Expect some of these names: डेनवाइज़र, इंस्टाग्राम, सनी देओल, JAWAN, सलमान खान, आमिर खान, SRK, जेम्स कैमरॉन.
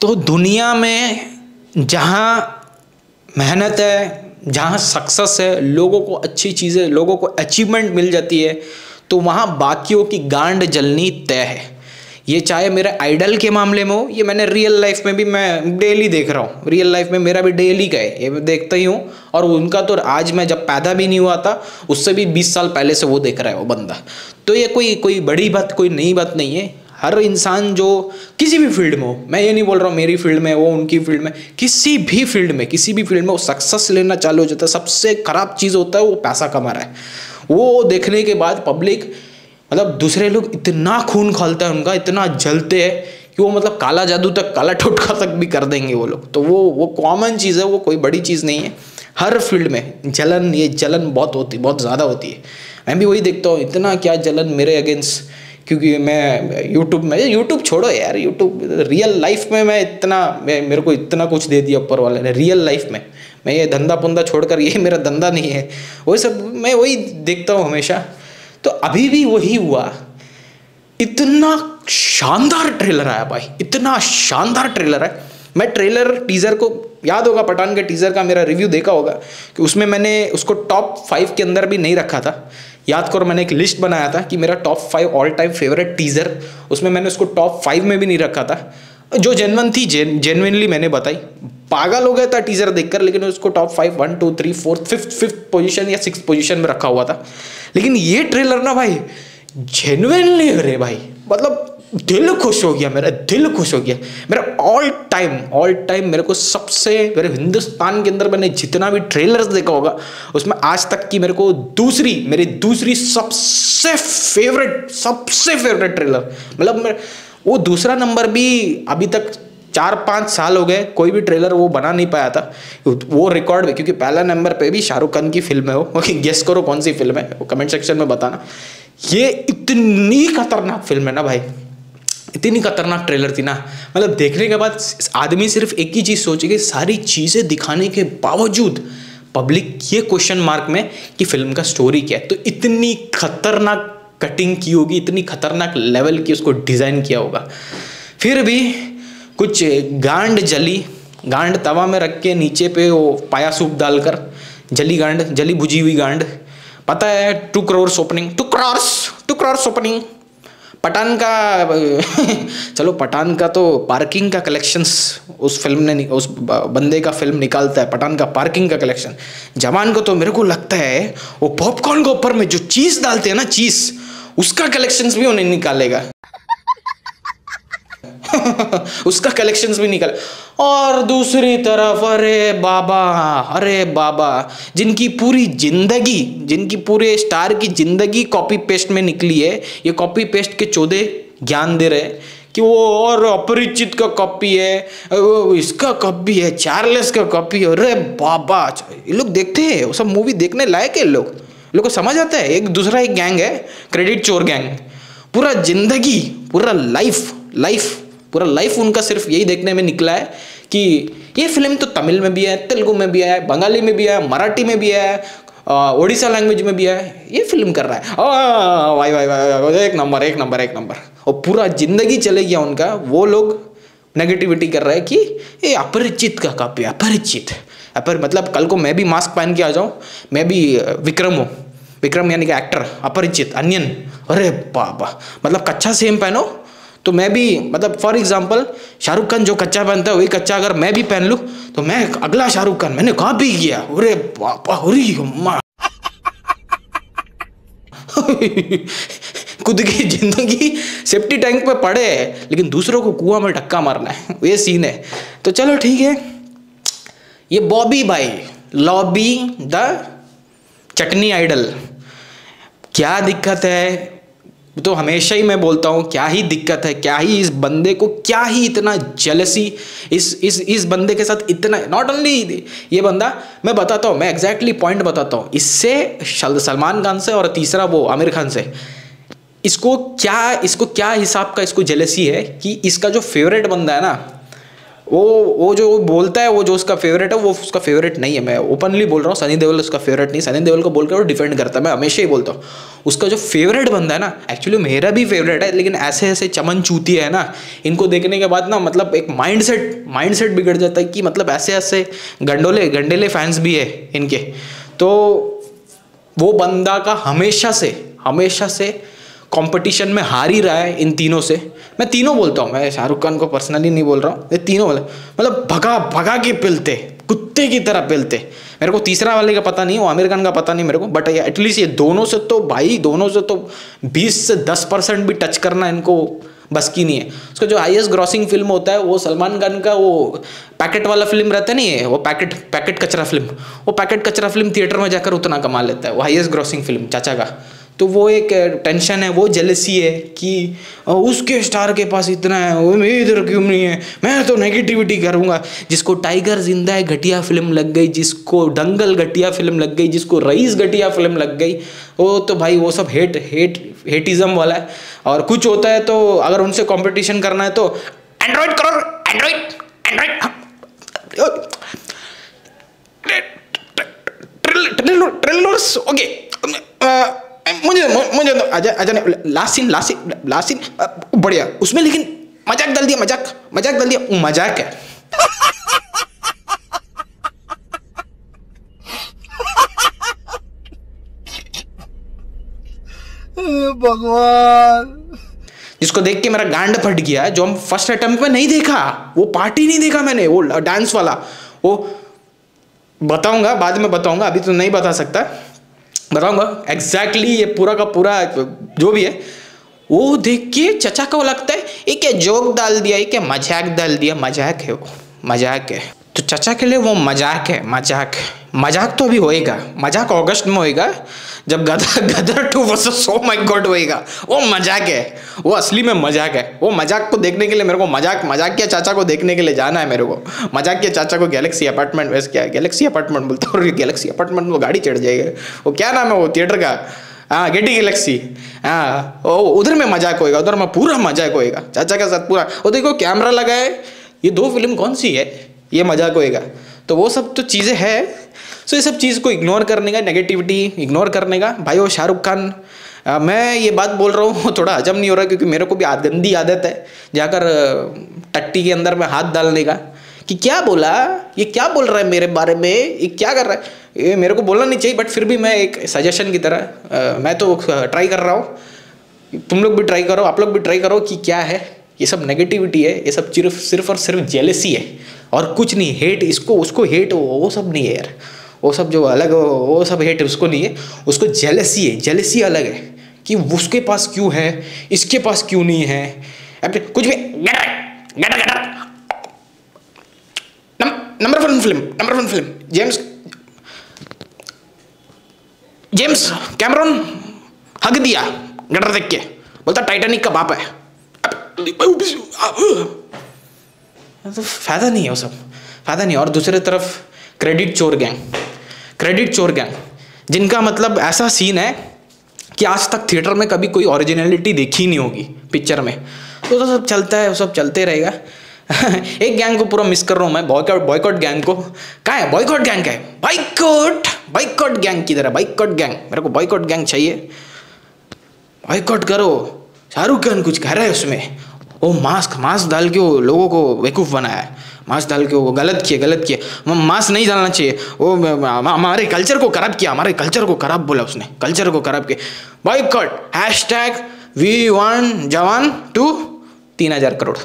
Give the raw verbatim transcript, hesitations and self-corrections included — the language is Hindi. तो दुनिया में जहाँ मेहनत है, जहाँ सक्सेस है, लोगों को अच्छी चीज़ें, लोगों को अचीवमेंट मिल जाती है, तो वहाँ बाकियों की गांड जलनी तय है। ये चाहे मेरे आइडल के मामले में हो, ये मैंने रियल लाइफ में भी मैं डेली देख रहा हूँ। रियल लाइफ में मेरा भी डेली का है, ये मैं देखता ही हूँ। और उनका तो आज मैं जब पैदा भी नहीं हुआ था उससे भी बीस साल पहले से वो देख रहा है वो बंदा। तो ये कोई कोई बड़ी बात, कोई नई बात नहीं है। हर इंसान जो किसी भी फील्ड में हो, मैं ये नहीं बोल रहा हूँ मेरी फील्ड में, वो उनकी फील्ड में, किसी भी फील्ड में किसी भी फील्ड में वो सक्सेस लेना चालू हो जाता है। सबसे ख़राब चीज़ होता है वो पैसा कमा रहा है। वो देखने के बाद पब्लिक, मतलब दूसरे लोग इतना खून खौलता है उनका, इतना जलते हैं कि वो मतलब काला जादू तक, काला टोटका तक भी कर देंगे वो लोग। तो वो वो कॉमन चीज़ है, वो कोई बड़ी चीज़ नहीं है। हर फील्ड में जलन, ये जलन बहुत होती, बहुत ज़्यादा होती है। मैं भी वही देखता हूँ, इतना क्या जलन मेरे अगेंस्ट, क्योंकि मैं यूट्यूब में, यूट्यूब छोड़ो यार, यूट्यूब रियल लाइफ में मैं इतना, मैं मेरे को इतना कुछ दे दिया ऊपर वाले ने। रियल लाइफ में मैं ये धंधा पुंदा छोड़कर, ये मेरा धंधा नहीं है, वही सब मैं वही देखता हूँ हमेशा। तो अभी भी वही हुआ। इतना शानदार ट्रेलर आया भाई, इतना शानदार ट्रेलर है। मैं ट्रेलर टीज़र को, याद होगा पठान के टीज़र का मेरा रिव्यू देखा होगा कि उसमें मैंने उसको टॉप फाइव के अंदर भी नहीं रखा था। याद करो मैंने एक लिस्ट बनाया था कि मेरा top five all time favourite teaser, उसमें मैंने उसको टॉप फाइव में भी नहीं रखा था। जो जेन्युइन थी, जेन्युइनली मैंने बताई। पागल हो गया था टीज़र देखकर, लेकिन उसको top five, one two three fourth fifth fifth position या सिक्स्थ पोजीशन में रखा हुआ था। लेकिन ये ट्रेलर ना भाई, जेन्युइनली अरे भाई, मतलब दिल खुश हो गया मेरा, दिल खुश हो गया मेरा। ऑल टाइम ऑल टाइम मेरे को सबसे, मेरे हिंदुस्तान के अंदर मैंने जितना भी ट्रेलर्स देखा होगा उसमें आज तक की मेरे को दूसरी, मेरी दूसरी सबसे फेवरेट, सबसे फेवरेट ट्रेलर, मतलब वो दूसरा नंबर भी अभी तक चार पाँच साल हो गए कोई भी ट्रेलर वो बना नहीं पाया था वो रिकॉर्ड में, क्योंकि पहला नंबर पे भी शाहरुख खान की फिल्म है वो। ओके, गेस करो कौन सी फिल्म है, वो कमेंट सेक्शन में बताना। ये इतनी खतरनाक फिल्म है ना भाई, इतनी खतरनाक ट्रेलर थी ना, मतलब देखने के बाद आदमी सिर्फ एक ही चीज़ सोचेगी, सारी चीज़ें दिखाने के बावजूद पब्लिक ये क्वेश्चन मार्क में कि फिल्म का स्टोरी क्या है। तो इतनी खतरनाक कटिंग की होगी, इतनी खतरनाक लेवल की उसको डिज़ाइन किया होगा, फिर भी कुछ गांड जली। गांड तवा में रख के नीचे पे वो पाया सूप डालकर जली गांड, जली भुजी हुई गांड। पता है two crores opening, two crores two crores opening. Pathaan का चलो, पठान का तो पार्किंग का कलेक्शंस उस फिल्म ने, उस बंदे का फिल्म निकालता है, पठान का पार्किंग का कलेक्शन। जवान को तो मेरे को लगता है वो पॉपकॉर्न के ऊपर में जो चीज़ डालते हैं ना, चीज़, उसका कलेक्शंस भी उन्हें निकालेगा उसका कलेक्शंस भी निकल। और दूसरी तरफ अरे बाबा, अरे बाबा, जिनकी पूरी जिंदगी, जिनकी पूरे स्टार की जिंदगी कॉपी पेस्ट में निकली है, ये कॉपी पेस्ट के चौदे ज्ञान दे रहे हैं कि वो, और अपरिचित का कॉपी है, इसका कॉपी है, चार्ल्स का कॉपी है। अरे बाबा, ये लोग देखते हैं वो सब मूवी, देखने लायक है लोग, लोग को समझ आता है। एक दूसरा एक गैंग है, क्रेडिट चोर गैंग, पूरा जिंदगी, पूरा लाइफ लाइफ पूरा लाइफ उनका सिर्फ यही देखने में निकला है कि ये फिल्म तो तमिल में भी है, तेलुगू में भी है, बंगाली में भी है, मराठी में भी है, ओडिशा लैंग्वेज में भी है, ये फिल्म कर रहा है। ओ वाई वाई वाई, एक नंबर एक नंबर एक नंबर। और पूरा जिंदगी चले गया उनका, वो लोग नेगेटिविटी कर रहे हैं कि ये अपरिचित का कापी, अपरिचित अपर, मतलब कल को मैं भी मास्क पहन के आ जाऊँ, मैं भी विक्रम हूँ, विक्रम यानी कि एक्टर, अपरिचित अनियन। अरे बाबा, मतलब कच्चा सेम पहनो तो मैं भी, मतलब फॉर एग्जांपल शाहरुख खान जो कच्चा पहनता है वही कच्चा अगर मैं भी पहन लूँ तो मैं अगला शाहरुख खान, मैंने कॉपी किया। अरे बापा, अरे अम्मा खुद की जिंदगी सेफ्टी टैंक पे पड़े है, लेकिन दूसरों को कुआं में धक्का मारना है, ये सीन है। तो चलो ठीक है, ये बॉबी भाई, लॉबी द चटनी आइडल, क्या दिक्कत है? तो हमेशा ही मैं बोलता हूँ, क्या ही दिक्कत है, क्या ही इस बंदे को, क्या ही इतना जेलसी इस इस इस बंदे के साथ, इतना। नॉट ओनली ये बंदा, मैं बताता हूँ, मैं एग्जैक्टली पॉइंट बताता हूँ, इससे सलमान खान से और तीसरा वो आमिर खान से, इसको क्या, इसको क्या हिसाब का इसको जेलसी है कि इसका जो फेवरेट बंदा है ना वो वो जो वो बोलता है, वो जो उसका फेवरेट है वो उसका फेवरेट नहीं है। मैं ओपनली बोल रहा हूँ, सनी देओल उसका फेवरेट नहीं। सनी देओल को बोलकर वो डिफेंड करता है, मैं हमेशा ही बोलता हूँ। उसका जो फेवरेट बंदा है ना, एक्चुअली मेरा भी फेवरेट है, लेकिन ऐसे ऐसे चमन चूतिया है ना, इनको देखने के बाद ना मतलब एक माइंड सेट माइंड सेट बिगड़ जाता है कि मतलब ऐसे ऐसे गंडोले गंडेले फैंस भी है इनके। तो वो बंदा का हमेशा से हमेशा से कंपटीशन में हार ही रहा है इन तीनों से। मैं तीनों बोलता हूँ, मैं शाहरुख खान को पर्सनली नहीं बोल रहा हूँ, ये तीनों बोले मतलब भगा भगा के पिलते, कुत्ते की तरह पिलते। मेरे को तीसरा वाले का पता नहीं, वो आमिर खान का पता नहीं मेरे को, बट एटलीस्ट ये दोनों से तो भाई, दोनों से तो बीस से दस परसेंट भी टच करना इनको बस की नहीं है। उसका जो हाईएस्ट ग्रॉसिंग फिल्म होता है वो सलमान खान का वो पैकेट वाला फिल्म रहता नहीं है, वो पैकेट पैकेट कचरा फिल्म, वो पैकेट कचरा फिल्म थिएटर में जाकर उतना कमा लेता है, वो हाईएस्ट ग्रॉसिंग फिल्म चाचा का। तो वो एक टेंशन है, वो जेलसी है कि उसके स्टार के पास इतना है, वो मेरे इधर क्यों नहीं है, मैं तो नेगेटिविटी करूँगा। जिसको टाइगर जिंदा है घटिया फिल्म लग गई, जिसको दंगल घटिया फिल्म लग गई, जिसको रईस घटिया फिल्म लग गई, वो तो भाई वो सब हेट हेट हेटिज़म वाला है। और कुछ होता है तो अगर उनसे कॉम्पिटिशन करना है तो एंड्रॉयड करो, एंड्रॉयड एंड्रॉयड ओके मुझे मुझे अजय अजय ने last scene last scene last scene बढ़िया उसमें, लेकिन मजाक डाल दिया, मजाक मजाक डाल दिया, मजाक है। भगवान, जिसको देख के मेरा गांड फट गया, जो हम फर्स्ट अटेम्प्ट में नहीं देखा, वो पार्टी नहीं देखा मैंने, वो डांस वाला वो बताऊंगा, बाद में बताऊंगा, अभी तो नहीं बता सकता, बताऊंगा एग्जैक्टली exactly ये पूरा का पूरा जो भी है। वो देख के चचा को लगता है ये क्या जोक डाल दिया, ये क्या मजाक डाल दिया, मजाक है वो, मजाक है। तो चचा के लिए वो मजाक है, मजाक मजाक तो अभी होएगा, मजाक अगस्त में होएगा जब Gadar Gadar two versus so my god होएगा, वो मजाक है, वो असली में मजाक है। वो मजाक को देखने के लिए मेरे को मजाक मजाक के चाचा को देखने के लिए जाना है मेरे को। मजाक के चाचा को गैलेक्सी अपार्टमेंट, वैसे क्या गैलेक्सी अपार्टमेंट बोलता हूँ, गैलेक्सी अपार्टमेंट में गाड़ी चढ़ जाएगी, वो क्या नाम है वो थिएटर का, हाँ गेटी गैलेक्सी, हाँ ओ उधर में मजाक होएगा, उधर में पूरा मजाक होएगा चाचा के साथ पूरा। वो देखो कैमरा लगा है, ये दो फिल्म कौन सी है, ये मजाक होएगा। तो वो सब तो चीज़ें हैं, सो ये सब चीज़ को इग्नोर करने का, नेगेटिविटी इग्नोर करने का भाई। वो शाहरुख खान, आ, मैं ये बात बोल रहा हूँ थोड़ा हजम नहीं हो रहा, क्योंकि मेरे को भी गंदी आदत है जाकर टट्टी के अंदर में हाथ डालने का कि क्या बोला, ये क्या बोल रहा है मेरे बारे में, ये क्या कर रहा है, ये मेरे को बोलना नहीं चाहिए। बट फिर भी मैं एक सजेशन की तरह आ, मैं तो ट्राई कर रहा हूँ, तुम लोग भी ट्राई करो, आप लोग भी ट्राई करो कि क्या है ये सब नेगेटिविटी है, ये सब सिर्फ सिर्फ और सिर्फ जेलसी है और कुछ नहीं। हेट इसको उसको हेट वो सब नहीं है यार, वो सब जो अलग वो सब हेट उसको नहीं है, उसको जेलसी है। जेलसी अलग है कि उसके पास क्यों है, इसके पास क्यों नहीं है, कुछ भी। Number one film number one film James जेम्स कैमरॉन हग दिया गटर देख के, बोलता टाइटैनिक का बाप है, तो फायदा नहीं है, वो सब फायदा नहीं है। और दूसरे तरफ क्रेडिट चोर गैंग, क्रेडिट चोर गैंग जिनका मतलब ऐसा सीन है कि आज तक थिएटर में कभी कोई ओरिजिनलिटी देखी नहीं होगी पिक्चर में, तो, तो सब चलता है, वो सब चलते रहेगा। एक गैंग को पूरा मिस कर रहा हूँ मैं, बॉयकॉट बॉयकॉट गैंग को। कहाँ है बॉयकॉट गैंग, का है बॉयकॉट बॉयकॉट गैंग की तरह, बॉयकॉट गैंग मेरे को बॉयकॉट गैंग चाहिए, बॉयकॉट करो। शाहरुख खान कुछ कह रहा है उसमें, वो मास्क मास्क डाल के वो लोगों को बेवकूफ़ बनाया है, मास्क डाल के वो गलत किए गलत किए मास्क नहीं डालना चाहिए, वो हमारे कल्चर को खराब किया, हमारे कल्चर को खराब बोला उसने, कल्चर को खराब किया। Boycott hashtag we want Jawan two तीन हज़ार करोड़।